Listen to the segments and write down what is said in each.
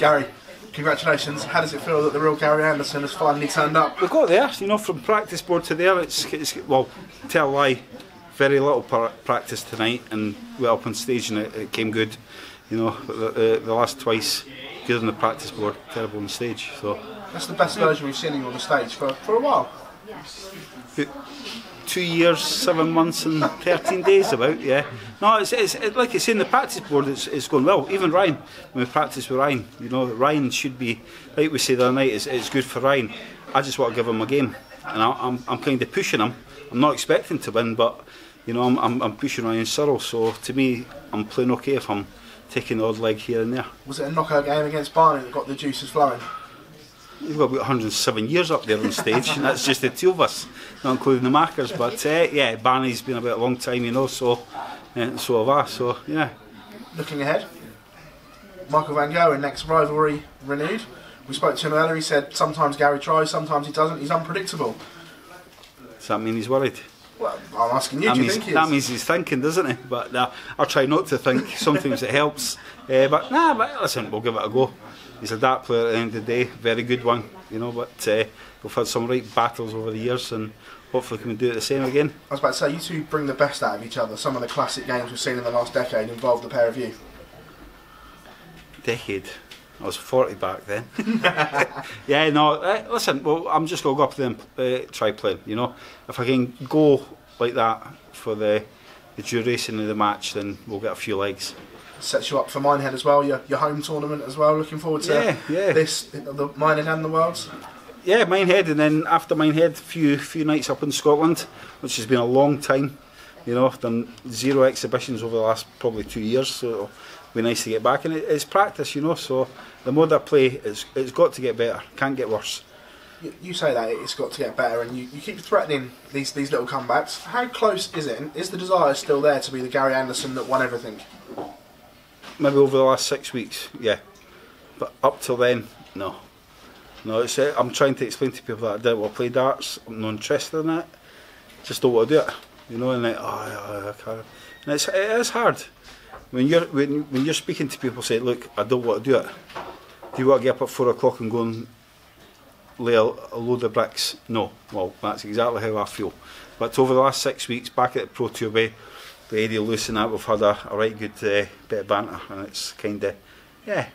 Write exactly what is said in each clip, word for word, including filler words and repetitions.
Gary, congratulations. How does it feel that the real Gary Anderson has finally turned up? We got there, you know, from practice board to there. It's, it's well, tell a lie, very little practice tonight, and we went up on stage and it, it came good. You know, the, the, the last twice, good on the practice board, terrible on stage. So that's the best version we've seen you on the stage for for a while. But two years, seven months, and thirteen days about, yeah. No, it's, it's it, like it's in the practice board. It's it's going well. Even Ryan, when we practice with Ryan, you know, Ryan should be, like we said the other night, it's, it's good for Ryan. I just want to give him a game, and I, I'm I'm kind of pushing him. I'm not expecting to win, but you know, I'm I'm, I'm pushing Ryan Searle. So to me, I'm playing okay if I'm taking the odd leg here and there. Was it a knockout game against Barney that got the juices flowing? We've got about one hundred seven years up there on stage, and that's just the two of us, not including the markers. But uh, yeah, Barney's been about a long time, you know, so uh, so have I. So yeah. Looking ahead, Michael Van Gogh, next rivalry renewed. We spoke to him earlier. He said sometimes Gary tries, sometimes he doesn't. He's unpredictable. Does that mean he's worried? Well, I'm asking you. That do means, you think he is? That means he's thinking, doesn't he? But uh, I'll try not to think. Sometimes it helps. Uh, but nah, but listen, we'll give it a go. He's a dart player at the end of the day, very good one, you know, but uh, we've had some right battles over the years, and hopefully can do it the same again. I was about to say, you two bring the best out of each other. Some of the classic games we've seen in the last decade involved the pair of you. Decade? I was forty back then. Yeah, no, uh, listen, well, I'm just going to go up there and uh, try playing, you know. If I can go like that for the, the duration of the match, then we'll get a few legs. Sets you up for Minehead as well, your, your home tournament as well. Looking forward to yeah, yeah. this, the Minehead and the Worlds. Yeah, Minehead, and then after Minehead, few few nights up in Scotland, which has been a long time. You know, I've done zero exhibitions over the last probably two years, so it'll be nice to get back. And it, it's practice, you know. So the more that I play, it's it's got to get better. Can't get worse. You, you say that it's got to get better, and you, you keep threatening these these little comebacks. How close is it? Is the desire still there to be the Gary Anderson that won everything? Maybe over the last six weeks, yeah. But up till then, no. No, it's, uh, I'm trying to explain to people that I don't want to play darts, I'm not interested in that. Just don't want to do it. You know, and like, oh, I can't. And it's, it is hard. When you're, when, when you're speaking to people, say, look, I don't want to do it. Do you want to get up at four o'clock and go and lay a, a load of bricks? No. Well, that's exactly how I feel. But over the last six weeks, back at the Pro Tour Bay, Lady Luce and that, we've had a, a right good uh, bit of banter, and it's kind of, yeah,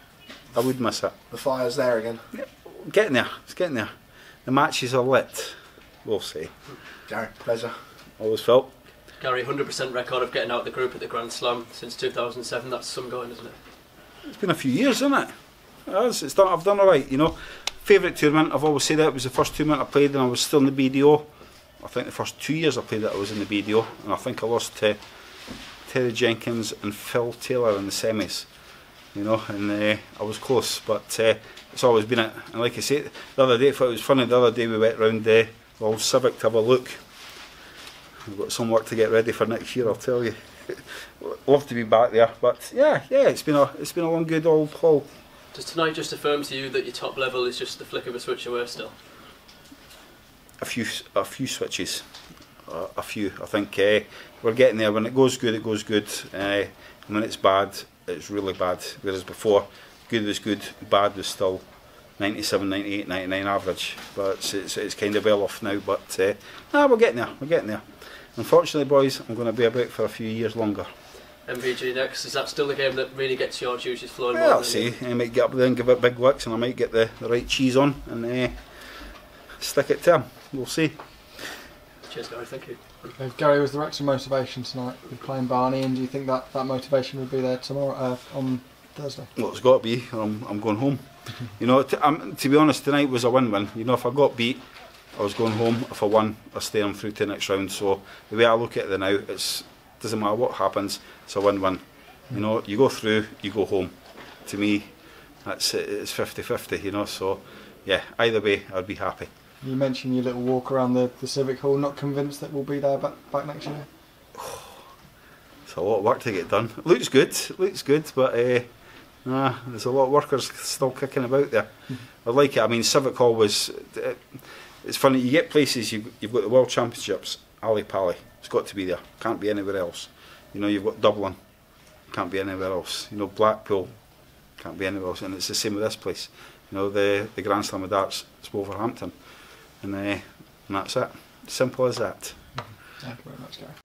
I would miss it. The fire's there again. Yeah, getting there, it's getting there. The matches are lit, we'll see. Gary, pleasure. Always felt. Gary, one hundred percent record of getting out of the group at the Grand Slam since two thousand seven, that's some going, isn't it? It's been a few years, isn't it? It is, it's done, I've done all right, you know. Favourite tournament, I've always said that, it was the first tournament I played, and I was still in the B D O. I think the first two years I played it, I was in the B D O, and I think I lost to Uh, Terry Jenkins and Phil Taylor in the semis, you know, and uh, I was close, but uh, it's always been it. And like I said, the other day, I thought it was funny, the other day we went round the uh, old Civic to have a look. We've got some work to get ready for next year, I'll tell you. Love to be back there, but yeah, yeah, it's been a it's been a long, good old haul. Does tonight just affirm to you that your top level is just the flick of a switch away still? A few, a few switches. Uh, a few, I think uh, we're getting there. When it goes good, it goes good. Uh, when it's bad, it's really bad. Whereas before, good was good, bad was still ninety-seven, ninety-eight, ninety-nine average. But it's, it's, it's kind of well off now. But uh, nah, we're getting there. We're getting there. Unfortunately, boys, I'm going to be about for a few years longer. M V G next. Is that still the game that really gets your juices flowing? Well, I'll see. You? I might get up there and give it big licks, and I might get the, the right cheese on and uh, stick it to him. We'll see. Cheers, Gary, thank you. Okay, Gary, was there extra motivation tonight with playing Barney, and do you think that, that motivation will be there tomorrow, uh, on Thursday? Well, it's got to be, or I'm, I'm going home. You know, t um, to be honest, tonight was a win-win. You know, if I got beat, I was going home. If I won, I stay on through to the next round. So the way I look at it now, it doesn't matter what happens, it's a win-win. You know, you go through, you go home. To me, that's it, it's fifty fifty, you know, so yeah, either way, I'd be happy. You mentioned your little walk around the, the Civic Hall, not convinced that we'll be there back, back next year? It's a lot of work to get done. It looks good, it looks good, but uh, nah, there's a lot of workers still kicking about there. I like it. I mean, Civic Hall was, uh, it's funny, you get places, you've, you've got the World Championships, Ali Pali, it's got to be there, can't be anywhere else. You know, you've got Dublin, can't be anywhere else. You know, Blackpool, can't be anywhere else. And it's the same with this place. You know, the, the Grand Slam of Darts is Wolverhampton. And, uh, and that's it. Simple as that. Thank you very much, Gary.